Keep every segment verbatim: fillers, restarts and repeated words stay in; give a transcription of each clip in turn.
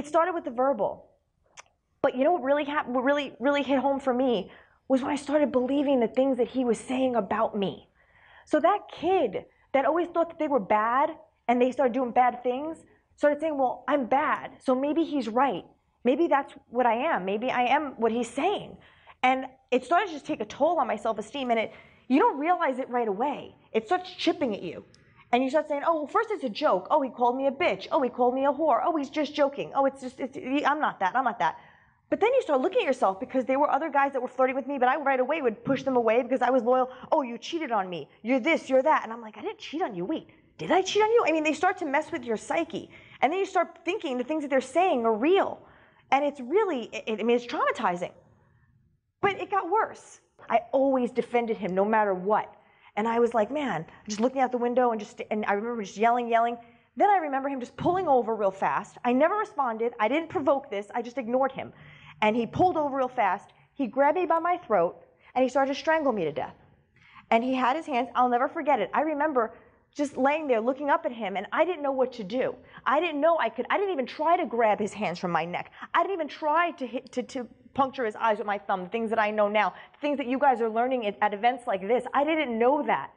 it started with the verbal. But you know what really happened, what really, really hit home for me was when I started believing the things that he was saying about me. So that kid that always thought that they were bad and they started doing bad things, started saying, well, I'm bad, so maybe he's right. Maybe that's what I am. Maybe I am what he's saying. And it started to just take a toll on my self-esteem, and it, you don't realize it right away. It starts chipping at you. And you start saying, oh, well, first it's a joke. Oh, he called me a bitch. Oh, he called me a whore. Oh, he's just joking. Oh, it's just, it's, I'm not that, I'm not that. But then you start looking at yourself, because there were other guys that were flirting with me, but I right away would push them away because I was loyal. Oh, you cheated on me. You're this, you're that. And I'm like, I didn't cheat on you. Wait, did I cheat on you? I mean, they start to mess with your psyche. And then you start thinking the things that they're saying are real. And it's really, it, I mean, it's traumatizing. But it got worse. I always defended him no matter what. And I was like, man, just looking out the window and just, and I remember just yelling, yelling. Then I remember him just pulling over real fast. I never responded. I didn't provoke this. I just ignored him. And he pulled over real fast. He grabbed me by my throat, and he started to strangle me to death. And he had his hands, I'll never forget it. I remember just laying there looking up at him, and I didn't know what to do. I didn't know I could, I didn't even try to grab his hands from my neck. I didn't even try to, hit, to, to puncture his eyes with my thumb, things that I know now, things that you guys are learning at, at events like this. I didn't know that.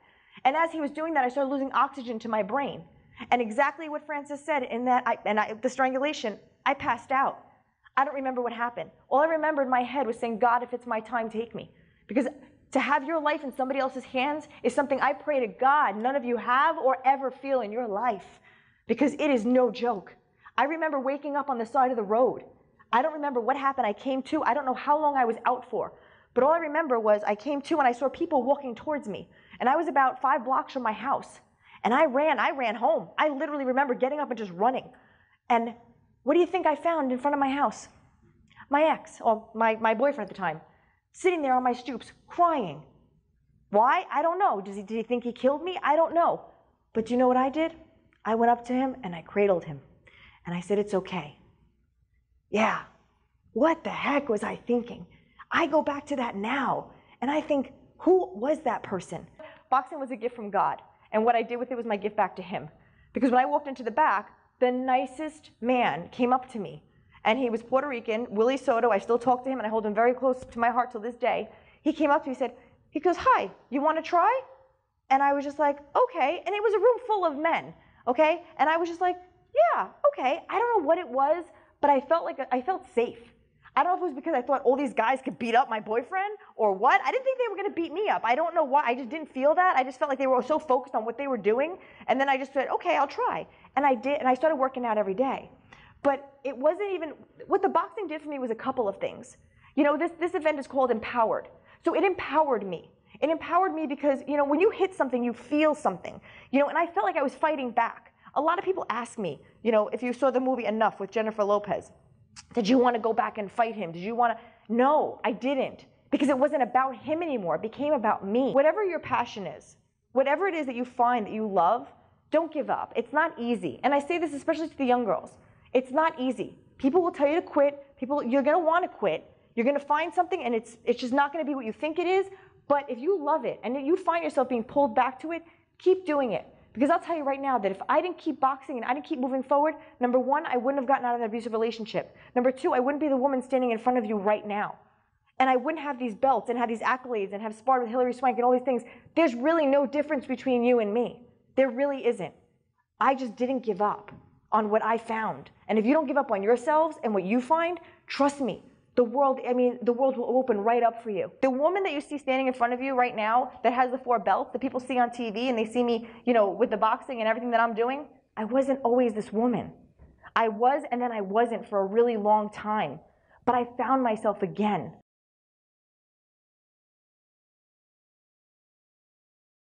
And as he was doing that, I started losing oxygen to my brain. And exactly what Francis said in that, I, and I, the strangulation, I passed out. I don't remember what happened. All I remember in my head was saying, God, if it's my time, take me. Because to have your life in somebody else's hands is something I pray to God none of you have or ever feel in your life. Because it is no joke. I remember waking up on the side of the road. I don't remember what happened. I came to, I don't know how long I was out for. But all I remember was I came to and I saw people walking towards me. And I was about five blocks from my house. And I ran, I ran home. I literally remember getting up and just running. And what do you think I found in front of my house? My ex, or my, my boyfriend at the time, sitting there on my stoops, crying. Why? I don't know. Does he, did he think he killed me? I don't know. But do you know what I did? I went up to him and I cradled him. And I said, it's okay. Yeah, what the heck was I thinking? I go back to that now, and I think, who was that person? Boxing was a gift from God, and what I did with it was my gift back to him. Because when I walked into the back, the nicest man came up to me, and he was Puerto Rican, Willie Soto. I still talk to him, and I hold him very close to my heart till this day. He came up to me, he said, he goes, hi, you want to try? And I was just like, okay. And it was a room full of men, okay? And I was just like, yeah, okay. I don't know what it was, but I felt like, I felt safe. I don't know if it was because I thought all these guys could beat up my boyfriend or what. I didn't think they were going to beat me up. I don't know why. I just didn't feel that. I just felt like they were so focused on what they were doing. And then I just said, okay, I'll try. And I did. And I started working out every day. But it wasn't even, what the boxing did for me was a couple of things. You know, this, this event is called Empowered. So it empowered me. It empowered me because, you know, when you hit something, you feel something. You know, and I felt like I was fighting back. A lot of people ask me, you know, if you saw the movie Enough with Jennifer Lopez, did you want to go back and fight him? Did you want to? No, I didn't, because it wasn't about him anymore. It became about me. Whatever your passion is, whatever it is that you find that you love, don't give up. It's not easy. And I say this especially to the young girls. It's not easy. People will tell you to quit. People, you're going to want to quit. You're going to find something, and it's, it's just not going to be what you think it is. But if you love it and you find yourself being pulled back to it, keep doing it. Because I'll tell you right now that if I didn't keep boxing and I didn't keep moving forward, number one, I wouldn't have gotten out of an abusive relationship. Number two, I wouldn't be the woman standing in front of you right now. And I wouldn't have these belts and have these accolades and have sparred with Hillary Swank and all these things. There's really no difference between you and me. There really isn't. I just didn't give up on what I found. And if you don't give up on yourselves and what you find, trust me, the world, I mean, the world will open right up for you. The woman that you see standing in front of you right now that has the four belts that people see on T V and they see me, you know, with the boxing and everything that I'm doing, I wasn't always this woman. I was, and then I wasn't for a really long time. But I found myself again.